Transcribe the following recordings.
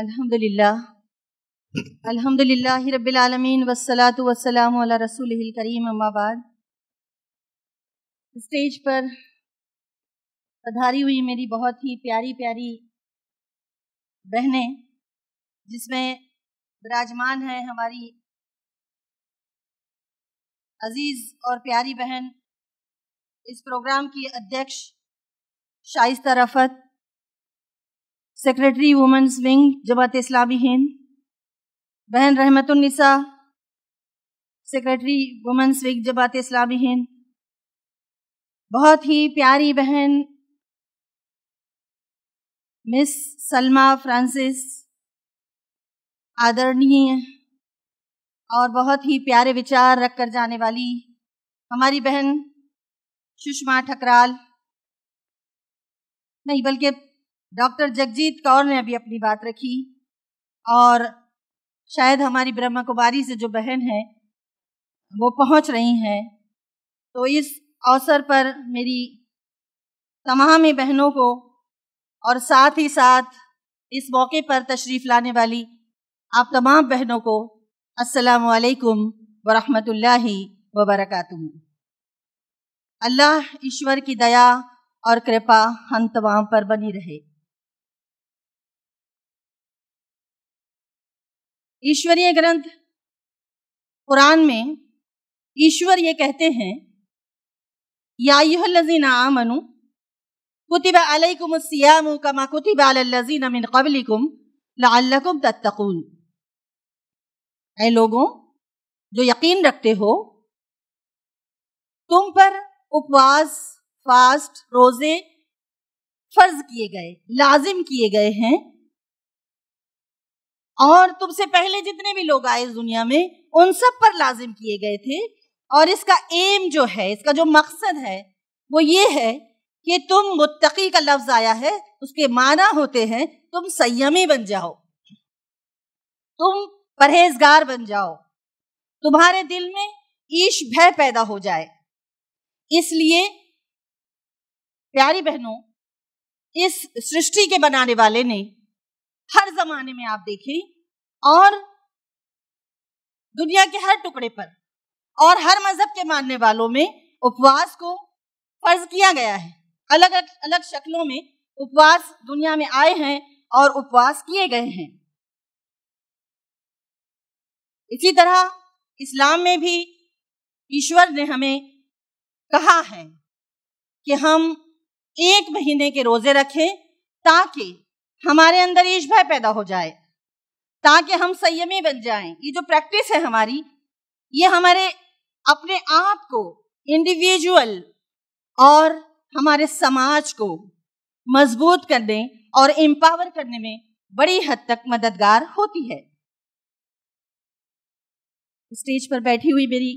अल्हम्दुलिल्लाह अल्हम्दुलिल्लाहि रब्बिल आलमीन वस्सलातु वस्सलामु अला रसूलिहिल करीम अम्मा बाद। स्टेज पर पधारी हुई मेरी बहुत ही प्यारी प्यारी बहनें, जिसमें विराजमान है हमारी अजीज़ और प्यारी बहन इस प्रोग्राम की अध्यक्ष Shaista Rafat, secretary women's wing Jamaat-e-Islami Hind, बहन रहमतुन्निसा secretary women's wing Jamaat-e-Islami Hind, बहुत ही प्यारी बहन मिस सलमा फ्रांसिस, आदरणीय और बहुत ही प्यारे विचार रखकर जाने वाली हमारी बहन सुषमा ठकराल, नहीं बल्कि डॉक्टर जगजीत कौर ने अभी अपनी बात रखी, और शायद हमारी ब्रह्मा कुमारी से जो बहन है वो पहुंच रही हैं। तो इस अवसर पर मेरी तमाम ही बहनों को और साथ ही साथ इस मौके पर तशरीफ़ लाने वाली आप तमाम बहनों को अस्सलामु अलैकुम वरहमतुल्लाहि वबरकातुहू। अल्लाह ईश्वर की दया और कृपा हम तमाम पर बनी रहे। ईश्वरीय ग्रंथ कुरान में ईश्वर ये कहते हैं, या अय्युहल्लज़ीना आमनू कुतिबा अलैकुमुस सियामु कमा कुतिबा अलल्लज़ीना मिन क़ब्लिकुम लअल्लकुम तत्तक़ून। ऐ लोगों जो यकीन रखते हो, तुम पर उपवास, फास्ट, रोजे फर्ज किए गए, लाजिम किए गए हैं, और तुमसे पहले जितने भी लोग आए इस दुनिया में उन सब पर लाजिम किए गए थे। और इसका एम जो है, इसका जो मकसद है वो ये है कि तुम, मुत्तकी का लफ्ज आया है, उसके माना होते हैं तुम संयमी बन जाओ, तुम परहेजगार बन जाओ, तुम्हारे दिल में ईश भय पैदा हो जाए। इसलिए प्यारी बहनों, इस सृष्टि के बनाने वाले ने हर जमाने में आप देखें, और दुनिया के हर टुकड़े पर और हर मजहब के मानने वालों में उपवास को फर्ज किया गया है। अलग अलग शक्लों में उपवास दुनिया में आए हैं और उपवास किए गए हैं। इसी तरह इस्लाम में भी ईश्वर ने हमें कहा है कि हम 1 महीने के रोजे रखें, ताकि हमारे अंदर ईश भय पैदा हो जाए, ताकि हम संयमी बन जाएं। ये जो प्रैक्टिस है हमारी, ये हमारे अपने आप को, इंडिविजुअल और हमारे समाज को मजबूत करने और एम्पावर करने में बड़ी हद तक मददगार होती है। स्टेज पर बैठी हुई मेरी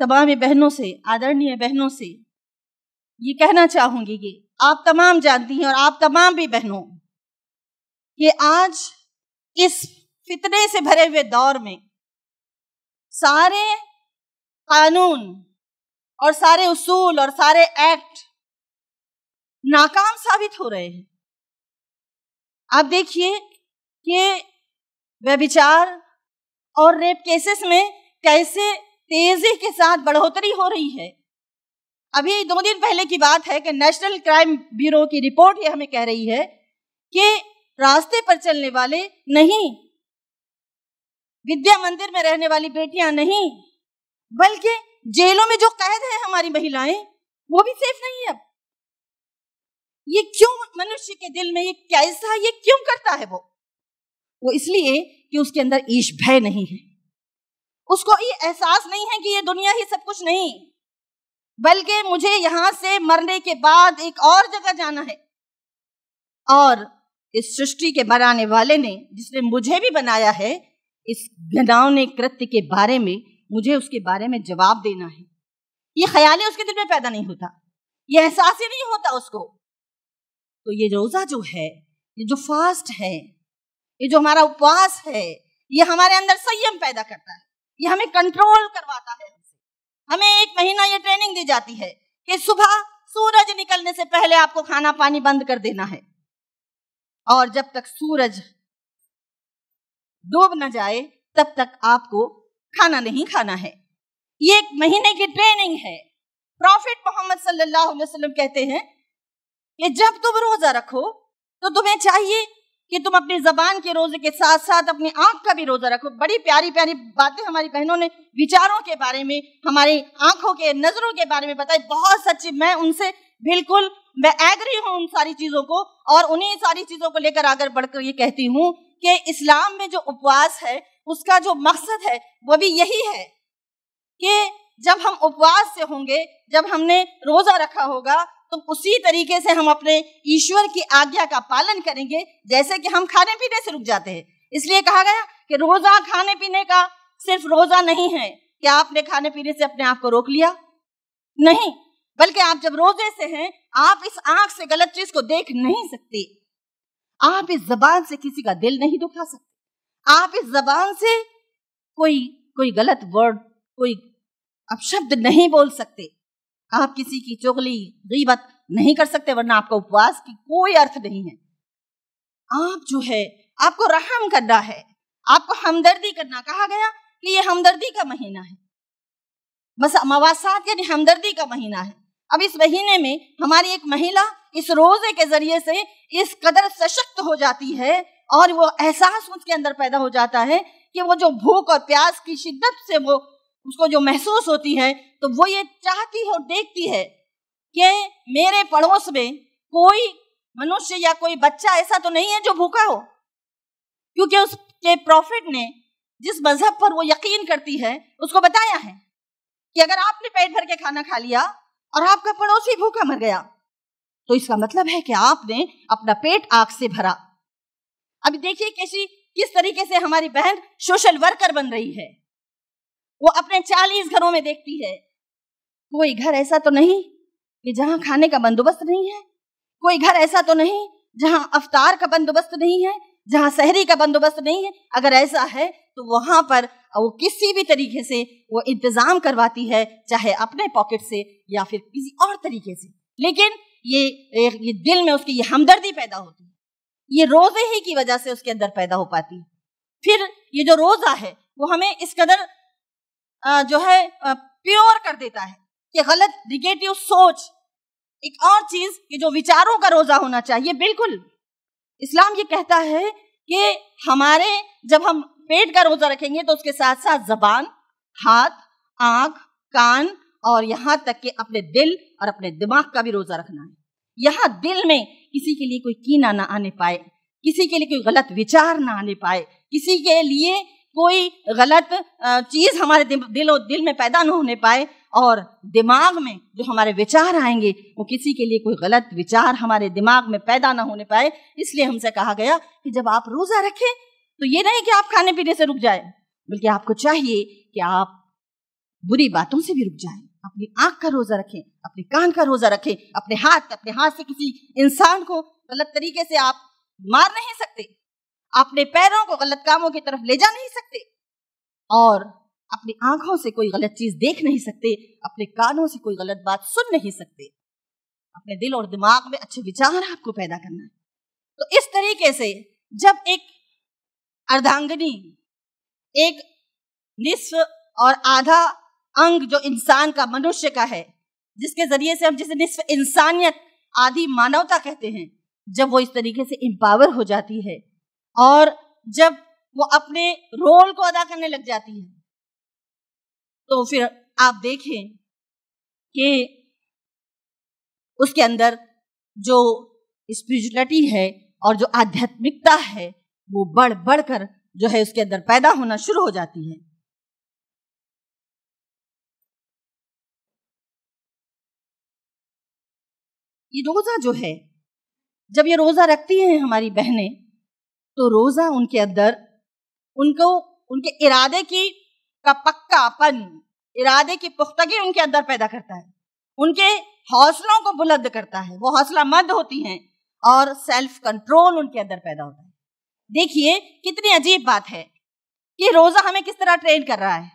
तमाम बहनों से, आदरणीय बहनों से ये कहना चाहूंगी कि आप तमाम जानती हैं, और आप तमाम भी बहनों, कि आज इस फितने से भरे हुए दौर में सारे कानून और सारे उसूल और सारे एक्ट नाकाम साबित हो रहे हैं। आप देखिए कि व्यभिचार और रेप केसेस में कैसे तेजी के साथ बढ़ोतरी हो रही है। अभी 2 दिन पहले की बात है कि नेशनल क्राइम ब्यूरो की रिपोर्ट ये हमें कह रही है कि रास्ते पर चलने वाले नहीं, विद्या मंदिर में रहने वाली बेटियां नहीं, बल्कि जेलों में जो कैद है हमारी महिलाएं, वो भी सेफ नहीं है। अब ये क्यों मनुष्य के दिल में, ये कैसा, ये क्यों करता है वो इसलिए कि उसके अंदर ईश भय नहीं है, उसको ये एहसास नहीं है कि ये दुनिया ही सब कुछ नहीं, बल्कि मुझे यहाँ से मरने के बाद एक और जगह जाना है। और इस सृष्टि के बनाने वाले ने, जिसने मुझे भी बनाया है, इस घिनौने कृत्य के बारे में मुझे, उसके बारे में जवाब देना है। ये ख्याल उसके दिल में पैदा नहीं होता, ये एहसास ही नहीं होता उसको। तो ये रोज़ा जो है, ये जो फास्ट है, ये जो हमारा उपवास है, ये हमारे अंदर संयम पैदा करता है, ये हमें कंट्रोल करवाता है। हमें 1 महीना ये ट्रेनिंग दी जाती है कि सुबह सूरज निकलने से पहले आपको खाना पानी बंद कर देना है, और जब तक सूरज डूब न जाए तब तक आपको खाना नहीं खाना है। ये एक महीने की ट्रेनिंग है। प्रॉफिट मोहम्मद सल्लल्लाहु अलैहि वसल्लम कहते हैं कि जब तुम रोजा रखो तो तुम्हें चाहिए कि तुम अपनी जबान के रोजे के साथ साथ अपनी आंख का भी रोजा रखो। बड़ी प्यारी प्यारी बातें हमारी बहनों ने विचारों के बारे में, हमारी आंखों के, नजरों के बारे में बताई। बहुत सच्ची, मैं उनसे बिल्कुल मैं एग्री हूँ उन सारी चीजों को, और उन्हीं सारी चीजों को लेकर आगे बढ़कर ये कहती हूँ कि इस्लाम में जो उपवास है उसका जो मकसद है वो भी यही है कि जब हम उपवास से होंगे, जब हमने रोजा रखा होगा, तो उसी तरीके से हम अपने ईश्वर की आज्ञा का पालन करेंगे जैसे कि हम खाने पीने से रुक जाते हैं। इसलिए कहा गया कि रोजा खाने पीने का सिर्फ रोजा नहीं है। क्या आपने खाने पीने से अपने आप को रोक लिया? नहीं, बल्कि आप जब रोजे से हैं, आप इस आंख से गलत चीज को देख नहीं सकते, आप इस जबान से किसी का दिल नहीं दुखा सकते, आप इस जबान से कोई गलत वर्ड, कोई अपशब्द नहीं बोल सकते, आप किसी की चुगली, गीबत नहीं कर सकते, वरना आपका उपवास की कोई अर्थ नहीं है। आप जो है, आपको रहम करना है, आपको हमदर्दी करना। कहा गया कि ये हमदर्दी का महीना है, मवासात यानी हमदर्दी का महीना है। अब इस महीने में हमारी एक महिला इस रोजे के जरिए से इस कदर सशक्त हो जाती है और वो एहसास उसके अंदर पैदा हो जाता है कि वो जो भूख और प्यास की शिद्दत से वो उसको जो महसूस होती है, तो वो ये चाहती है और देखती है कि मेरे पड़ोस में कोई मनुष्य या कोई बच्चा ऐसा तो नहीं है जो भूखा हो, क्योंकि उसके प्रॉफिट ने जिस मजहब पर वो यकीन करती है उसको बताया है कि अगर आपने पेट भर के खाना खा लिया और आपका पड़ोसी भूखा मर गया तो इसका मतलब है कि आपने अपना पेट आग से भरा। अभी देखिए किस तरीके से हमारी बहन सोशल वर्कर बन रही है। वो अपने 40 घरों में देखती है कोई घर ऐसा तो नहीं कि जहां खाने का बंदोबस्त नहीं है, कोई घर ऐसा तो नहीं जहां अफ्तार का बंदोबस्त नहीं है, जहां सहरी का बंदोबस्त नहीं है। अगर ऐसा है तो वहां पर वो किसी भी तरीके से वो इंतजाम करवाती है, चाहे अपने पॉकेट से या फिर किसी और तरीके से, लेकिन ये दिल में उसकी ये हमदर्दी पैदा होती है, ये रोजे ही की वजह से उसके अंदर पैदा हो पाती है। फिर ये जो रोजा है वो हमें इस कदर जो है प्योर कर देता है कि गलत निगेटिव सोच, एक और चीज कि जो विचारों का रोजा होना चाहिए, बिल्कुल इस्लाम ये कहता है कि हमारे जब हम पेट का रोजा रखेंगे तो उसके साथ साथ जबान, हाथ, आंख, कान और यहाँ तक कि अपने दिल और अपने दिमाग का भी रोजा रखना है। यहाँ दिल में किसी के लिए कोई कीना ना आने पाए, किसी के लिए कोई गलत विचार ना आने पाए, किसी के लिए कोई गलत चीज हमारे दिल में पैदा न होने पाए, और दिमाग में जो हमारे विचार आएंगे वो किसी के लिए कोई गलत विचार हमारे दिमाग में पैदा ना होने पाए। इसलिए हमसे कहा गया कि जब आप रोजा रखें तो ये नहीं कि आप खाने पीने से रुक जाए, बल्कि आपको चाहिए कि आप बुरी बातों से भी रुक जाएं, अपनी आंख का रोजा रखें, अपने कान का रोजा रखें, अपने हाथ से किसी इंसान को गलत तरीके से आप मार नहीं सकते, अपने पैरों को गलत कामों की तरफ ले जा नहीं सकते, और अपनी आंखों से कोई गलत चीज देख नहीं सकते, अपने कानों से कोई गलत बात सुन नहीं सकते, अपने दिल और दिमाग में अच्छे विचार आपको पैदा करना है। तो इस तरीके से जब एक अर्धांगनी, एक निस्फ और आधा अंग जो इंसान का, मनुष्य का है, जिसके जरिए से हम जिसे निस्फ इंसानियत, आधी मानवता कहते हैं, जब वो इस तरीके से एम्पावर हो जाती है और जब वो अपने रोल को अदा करने लग जाती है, तो फिर आप देखें कि उसके अंदर जो स्पिरिचुअलिटी है और जो आध्यात्मिकता है वो बढ़ कर जो है उसके अंदर पैदा होना शुरू हो जाती है। ये रोजा जो है, जब ये रोजा रखती हैं हमारी बहनें, तो रोजा उनके अंदर उनके इरादे का पक्कापन, इरादे की पुख्तगी उनके अंदर पैदा करता है, उनके हौसलों को बुलंद करता है, वो हौसलामंद होती हैं, और सेल्फ कंट्रोल उनके अंदर पैदा होता है। देखिए कितनी अजीब बात है कि रोजा हमें किस तरह ट्रेन कर रहा है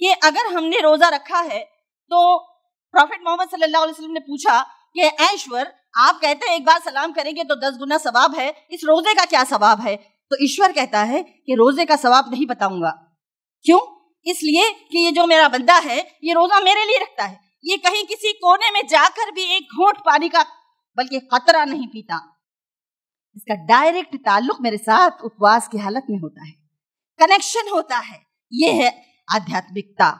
कि अगर हमने रोजा रखा है तो प्रॉफिट मोहम्मद सल्लल्लाहु अलैहि वसल्लम ने पूछा कि ऐश्वर, आप कहते हैं एक बार सलाम करेंगे तो 10 गुना सवाब है, इस रोजे का क्या सवाब है? तो ईश्वर कहता है कि रोजे का सवाब नहीं बताऊंगा। क्यों? इसलिए कि ये जो मेरा बंदा है ये रोजा मेरे लिए रखता है, ये कहीं किसी कोने में जाकर भी एक घोट पानी का बल्कि खतरा नहीं पीता। इसका डायरेक्ट ताल्लुक मेरे साथ उपवास की हालत में होता है, कनेक्शन होता है। ये है आध्यात्मिकता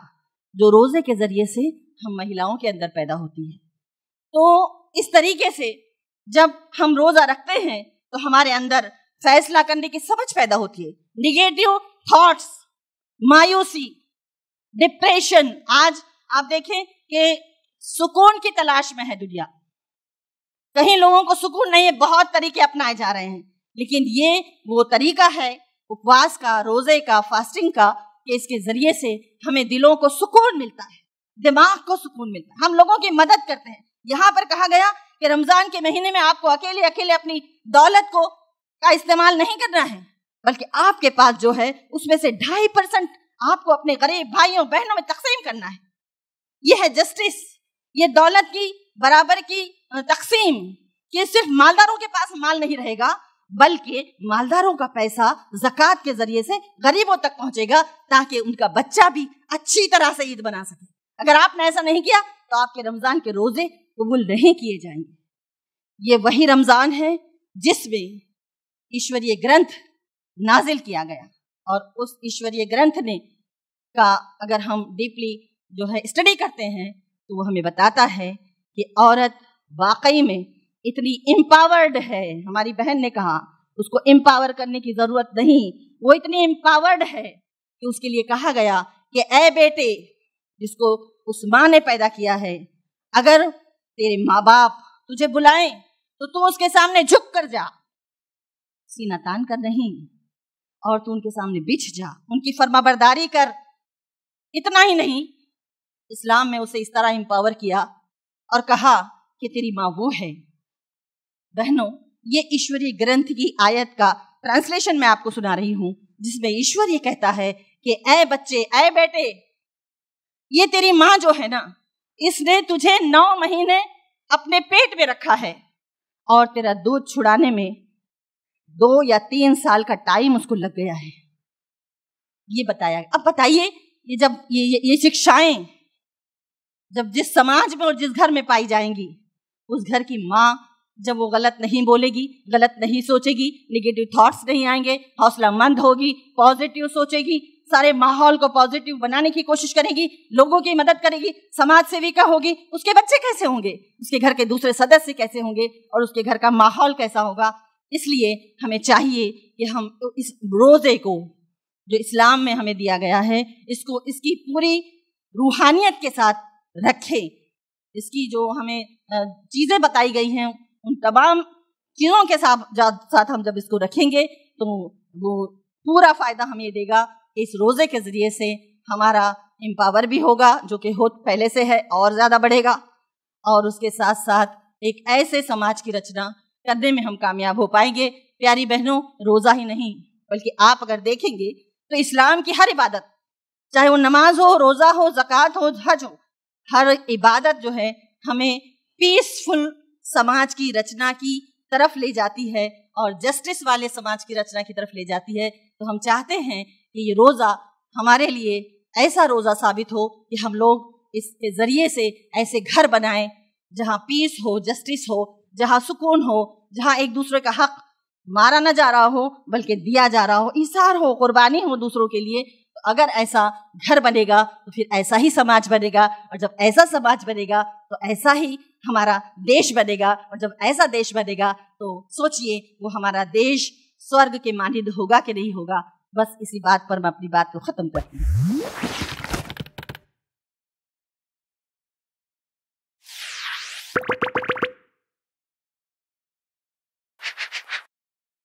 जो रोजे के जरिए से हम महिलाओं के अंदर पैदा होती है। तो इस तरीके से जब हम रोजा रखते हैं तो हमारे अंदर फैसला करने की समझ पैदा होती है। निगेटिव थॉट्स, मायूसी, डिप्रेशन, आज आप देखें कि सुकून की तलाश में है दुनिया, कहीं लोगों को सुकून नहीं है, बहुत तरीके अपनाए जा रहे हैं, लेकिन ये वो तरीका है उपवास का, रोजे का, फास्टिंग का, कि इसके जरिए से हमें दिलों को सुकून मिलता है, दिमाग को सुकून मिलता है, हम लोगों की मदद करते हैं। यहाँ पर कहा गया कि रमजान के महीने में आपको अकेले अकेले अपनी दौलत को का इस्तेमाल नहीं करना है, बल्कि आपके पास जो है उसमें से 2.5% आपको अपने गरीब भाइयों बहनों में तकसीम करना है। यह है जस्टिस, ये दौलत की बराबर की तकसीम, कि सिर्फ मालदारों के पास माल नहीं रहेगा, बल्कि मालदारों का पैसा ज़कात के जरिए से गरीबों तक पहुंचेगा, ताकि उनका बच्चा भी अच्छी तरह से ईद बना सके। अगर आपने ऐसा नहीं किया तो आपके रमजान के रोजे कबूल नहीं किए जाएंगे। ये वही रमजान है जिसमें ईश्वरीय ग्रंथ नाजिल किया गया, और उस ईश्वरीय ग्रंथ ने का अगर हम डीपली जो है स्टडी करते हैं तो वो हमें बताता है कि औरत वाकई में इतनी एम्पावर्ड है। हमारी बहन ने कहा उसको एम्पावर करने की जरूरत नहीं, वो इतनी एम्पावर्ड है कि उसके लिए कहा गया कि ऐ बेटे, जिसको उस माँ ने पैदा किया है, अगर तेरे माँ बाप तुझे बुलाएं तो तू उसके सामने झुक कर जा, सीना तान कर नहीं, और तू उनके सामने बिछ जा, उनकी फरमाबरदारी कर। इतना ही नहीं, इस्लाम में उसे इस तरह एम्पावर किया और कहा कि तेरी माँ वो है। बहनों, ये ईश्वरीय ग्रंथ की आयत का ट्रांसलेशन मैं आपको सुना रही हूं, जिसमें ईश्वर ये कहता है कि ऐ बच्चे, ऐ बेटे, ये तेरी माँ जो है ना, इसने तुझे 9 महीने अपने पेट में रखा है, और तेरा दूध छुड़ाने में 2 या 3 साल का टाइम उसको लग गया है, ये बताया। अब बताइए, ये जब ये शिक्षाएं जब जिस समाज में और जिस घर में पाई जाएंगी, उस घर की माँ जब वो गलत नहीं बोलेगी, गलत नहीं सोचेगी, निगेटिव थॉट्स नहीं आएंगे, हौसलामंद होगी, पॉजिटिव सोचेगी, सारे माहौल को पॉजिटिव बनाने की कोशिश करेगी, लोगों की मदद करेगी, समाज सेविका होगी, उसके बच्चे कैसे होंगे, उसके घर के दूसरे सदस्य कैसे होंगे, और उसके घर का माहौल कैसा होगा। इसलिए हमें चाहिए कि हम इस रोज़े को जो इस्लाम में हमें दिया गया है, इसको इसकी पूरी रूहानियत के साथ रखें। इसकी जो हमें चीज़ें बताई गई हैं उन तमाम चीज़ों के साथ हम जब इसको रखेंगे तो वो पूरा फ़ायदा हमें देगा। इस रोज़े के ज़रिए से हमारा एम्पावर भी होगा, जो कि हो पहले से है और ज़्यादा बढ़ेगा, और उसके साथ साथ एक ऐसे समाज की रचना करने में हम कामयाब हो पाएंगे। प्यारी बहनों, रोज़ा ही नहीं बल्कि आप अगर देखेंगे तो इस्लाम की हर इबादत, चाहे वो नमाज हो, रोज़ा हो, ज़कात हो, हज हो, हर इबादत जो है हमें पीसफुल समाज की रचना की तरफ ले जाती है और जस्टिस वाले समाज की रचना की तरफ ले जाती है। तो हम चाहते हैं कि ये रोज़ा हमारे लिए ऐसा रोज़ा साबित हो कि हम लोग इसके ज़रिए से ऐसे घर बनाएं जहाँ पीस हो, जस्टिस हो, जहाँ सुकून हो, जहाँ एक दूसरे का हक मारा ना जा रहा हो बल्कि दिया जा रहा हो, इसार हो, कुर्बानी हो दूसरों के लिए। तो अगर ऐसा घर बनेगा तो फिर ऐसा ही समाज बनेगा, और जब ऐसा समाज बनेगा तो ऐसा ही हमारा देश बनेगा, और जब ऐसा देश बनेगा तो सोचिए वो हमारा देश स्वर्ग के मानिंद होगा कि नहीं होगा। बस इसी बात पर मैं अपनी बात को ख़त्म करती हूँ।